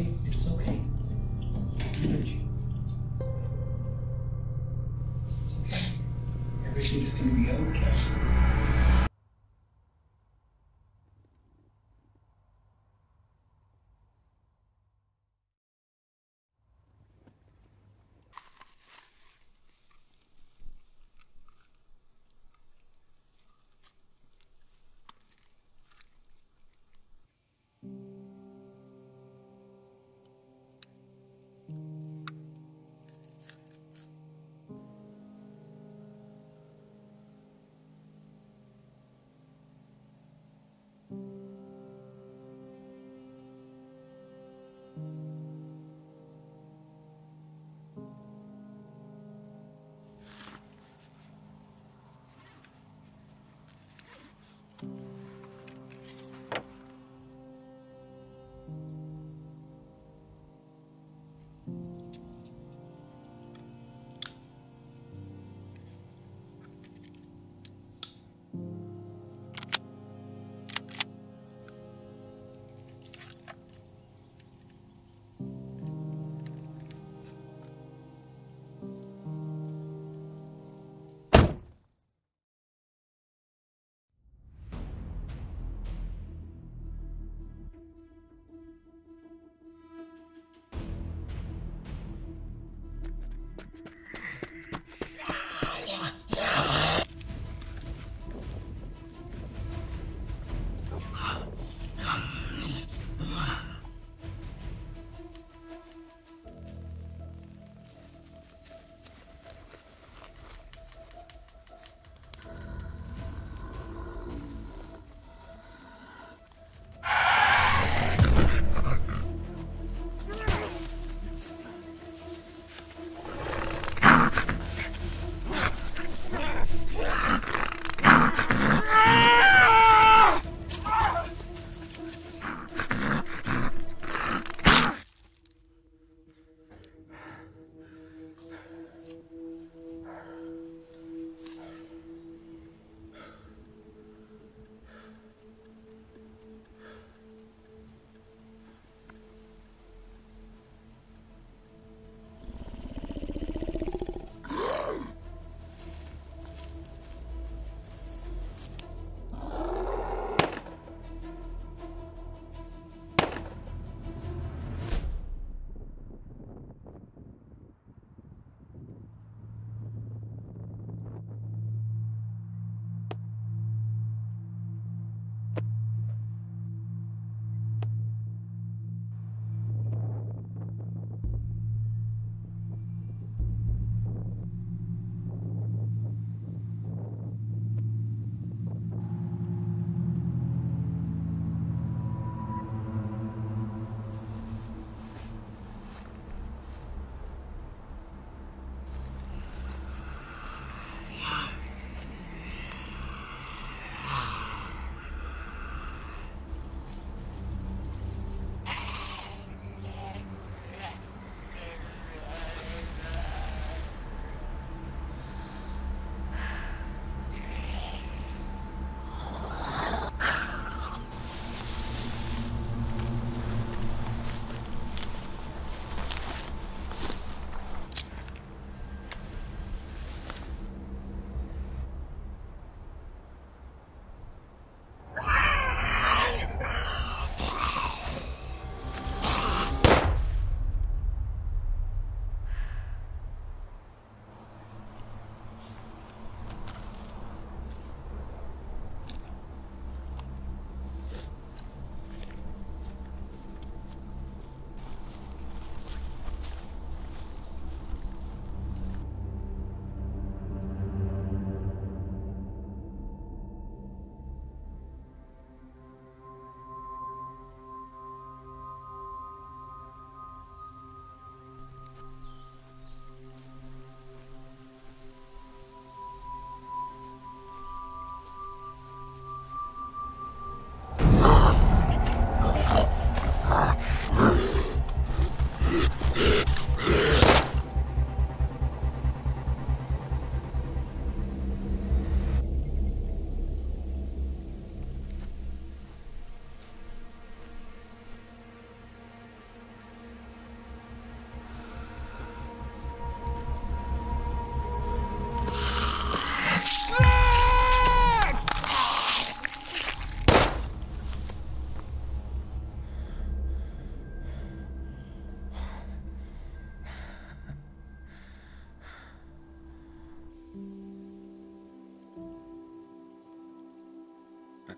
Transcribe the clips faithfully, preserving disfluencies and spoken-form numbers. okay. It's okay. Energy. It's okay. Everything's gonna be okay.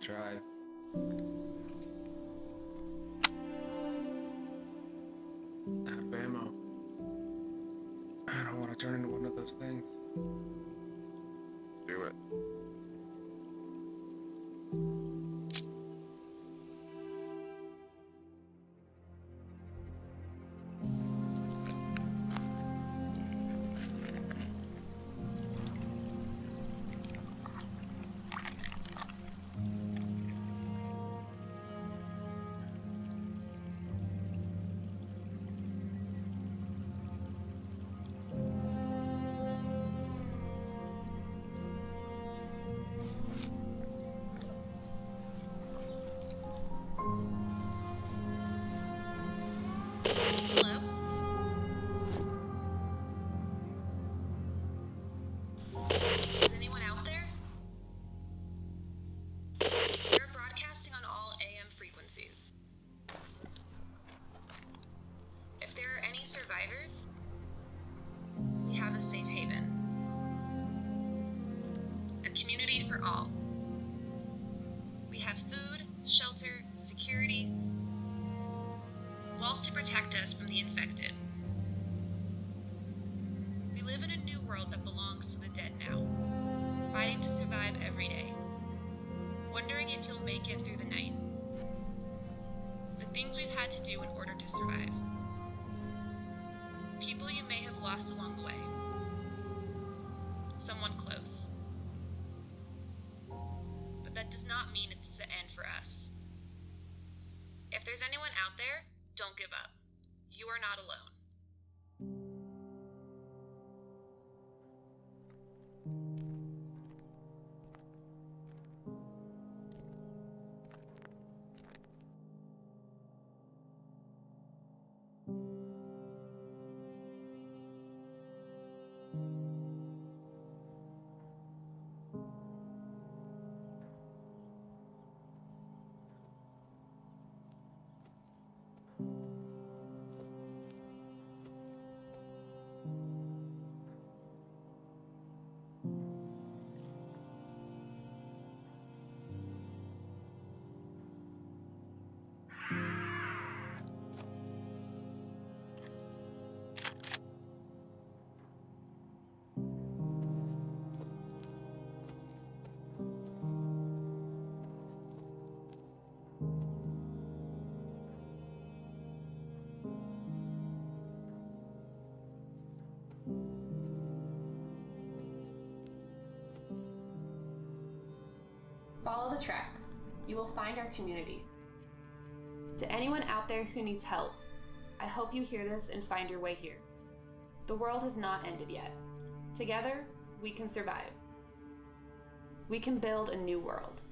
tried. I have ammo. I don't want to turn into one of those things. Do it. Follow the tracks. You will find our community. To anyone out there who needs help, I hope you hear this and find your way here. The world has not ended yet. Together, we can survive. We can build a new world.